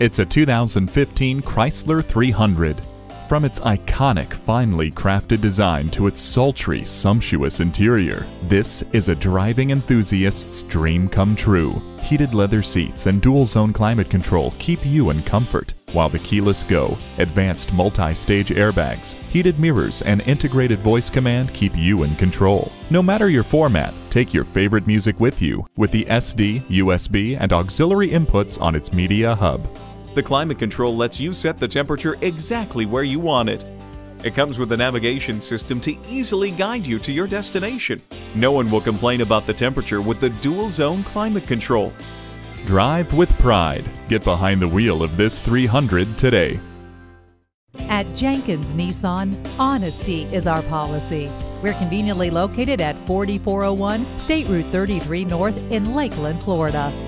It's a 2015 Chrysler 300. From its iconic, finely crafted design to its sultry, sumptuous interior, this is a driving enthusiast's dream come true. Heated leather seats and dual-zone climate control keep you in comfort, while the keyless go, advanced multi-stage airbags, heated mirrors, and integrated voice command keep you in control. No matter your format, take your favorite music with you with the SD, USB, and auxiliary inputs on its media hub. The climate control lets you set the temperature exactly where you want it. It comes with a navigation system to easily guide you to your destination. No one will complain about the temperature with the dual zone climate control. Drive with pride. Get behind the wheel of this 300 today. At Jenkins Nissan, honesty is our policy. We're conveniently located at 4401 State Route 33 North in Lakeland, Florida.